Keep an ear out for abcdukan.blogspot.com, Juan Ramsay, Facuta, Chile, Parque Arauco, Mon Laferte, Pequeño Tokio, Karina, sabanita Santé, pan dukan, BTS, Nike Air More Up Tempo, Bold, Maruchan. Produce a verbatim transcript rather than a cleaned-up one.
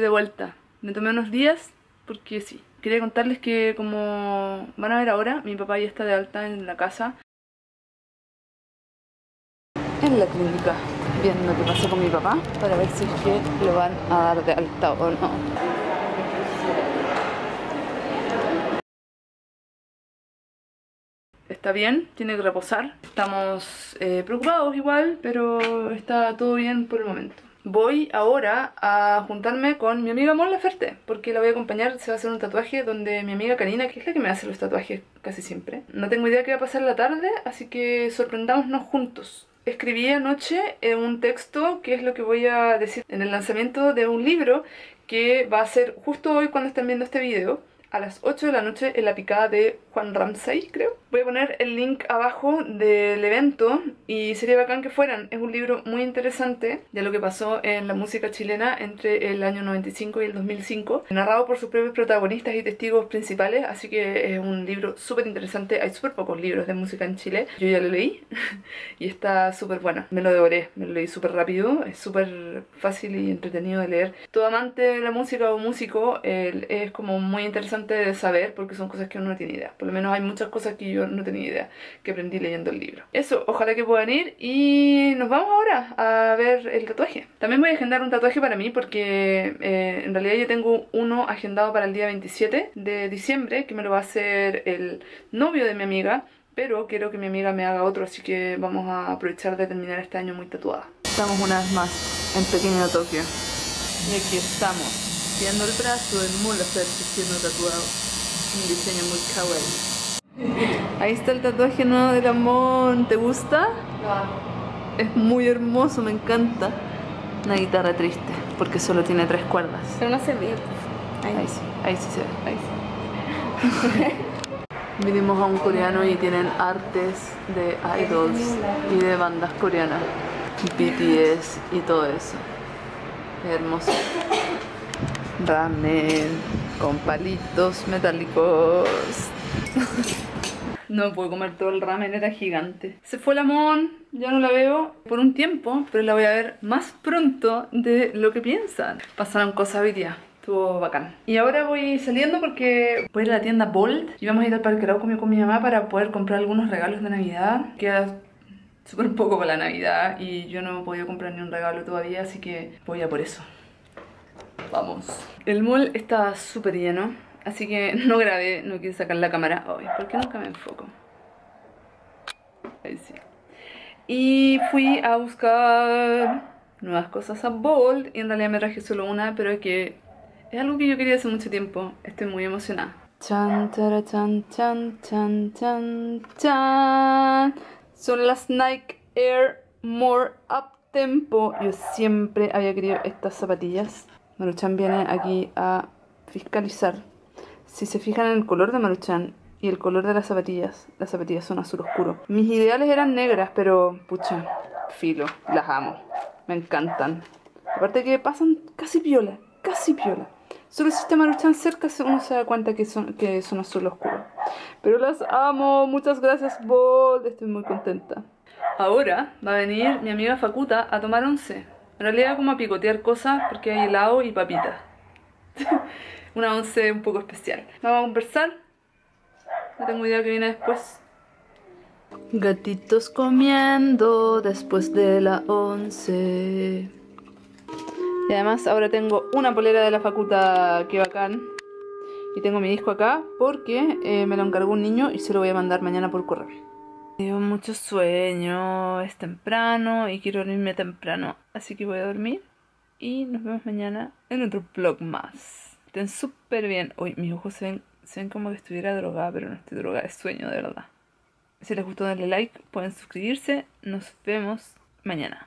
de vuelta. Me tomé unos días porque sí. Quería contarles que, como van a ver ahora, mi papá ya está de alta en la casa. En la clínica, viendo qué pasó con mi papá, para ver si es que lo van a dar de alta o no. Está bien, tiene que reposar. Estamos eh, preocupados igual, pero está todo bien por el momento. Voy ahora a juntarme con mi amiga Mon Laferte, porque la voy a acompañar, se va a hacer un tatuaje donde mi amiga Karina, que es la que me hace los tatuajes casi siempre. No tengo idea qué va a pasar la tarde, así que sorprendámonos juntos. Escribí anoche un texto que es lo que voy a decir en el lanzamiento de un libro que va a ser justo hoy cuando están viendo este video. A las ocho de la noche en la picada de Juan Ramsay, creo. Voy a poner el link abajo del evento y sería bacán que fueran. Es un libro muy interesante de lo que pasó en la música chilena entre el año noventa y cinco y el dos mil cinco, narrado por sus propios protagonistas y testigos principales, así que es un libro súper interesante. Hay súper pocos libros de música en Chile. Yo ya lo leí y está súper bueno. Me lo devoré, me lo leí súper rápido, es súper fácil y entretenido de leer. Todo amante de la música o músico eh, es como muy interesante de saber, porque son cosas que uno no tiene idea. Por lo menos hay muchas cosas que yo no tenía idea, que aprendí leyendo el libro. Eso, ojalá que puedan ir. Y nos vamos ahora a ver el tatuaje. También voy a agendar un tatuaje para mí, porque eh, en realidad yo tengo uno agendado para el día veintisiete de diciembre, que me lo va a hacer el novio de mi amiga, pero quiero que mi amiga me haga otro, así que vamos a aprovechar de terminar este año muy tatuada. Estamos una vez más en Pequeño Tokio y aquí estamos viendo el brazo del Mon Laferte siendo tatuado. Un diseño muy kawaii. Ahí está el tatuaje nuevo de la Mon. ¿Te gusta? Lo amo. Es muy hermoso, me encanta. Una guitarra triste, porque solo tiene tres cuerdas. Pero no se ve. Ahí, ahí sí, ahí sí se ve. Ahí sí. Vinimos a un coreano y tienen artes de idols y de bandas coreanas. B T S y todo eso. Es hermoso. Ramen con palitos metálicos. No puedo comer todo el ramen, era gigante. Se fue la Mon, ya no la veo por un tiempo, pero la voy a ver más pronto de lo que piensan. Pasaron cosas hoy día, estuvo bacán. Y ahora voy saliendo porque voy a ir a la tienda Bold y vamos a ir al Parque Arauco con mi mamá para poder comprar algunos regalos de Navidad. Queda súper poco para la Navidad y yo no he podido comprar ni un regalo todavía, así que voy a por eso. Vamos. El mall estaba súper lleno, así que no grabé, no quise sacar la cámara hoy. ¿Por qué nunca me enfoco? Ahí sí. Y fui a buscar nuevas cosas a Bold y en realidad me traje solo una, pero es que es algo que yo quería hace mucho tiempo. Estoy muy emocionada. Chan, tara, chan, chan, chan, chan, chan. Son las Nike Air More Up Tempo. Yo siempre había querido estas zapatillas. Maruchan viene aquí a fiscalizar. Si se fijan en el color de Maruchan y el color de las zapatillas, las zapatillas son azul oscuro. Mis ideales eran negras, pero pucha, filo, las amo. Me encantan. Aparte que pasan casi piola, casi piola. Solo si está Maruchan cerca uno se da cuenta que son, que son azul oscuro. Pero las amo, muchas gracias Bold, estoy muy contenta. Ahora va a venir mi amiga Facuta a tomar once. En realidad como a picotear cosas porque hay helado y papitas. Una once un poco especial. Vamos a conversar. No tengo idea que viene después. Gatitos comiendo después de la once. Y además ahora tengo una polera de la Facuta, que bacán. Y tengo mi disco acá porque eh, me lo encargó un niño y se lo voy a mandar mañana por correo. Tengo mucho sueño, es temprano y quiero dormirme temprano, así que voy a dormir y nos vemos mañana en otro vlog más. Estén súper bien. Uy, mis ojos se ven, se ven como que estuviera drogada, pero no estoy drogada, es sueño de verdad. Si les gustó, denle like, pueden suscribirse, nos vemos mañana.